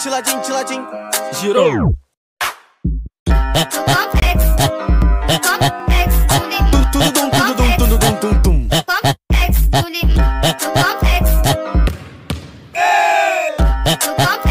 Chiladinho, chiladinho, girou. Complexo, Complexo, Complexo.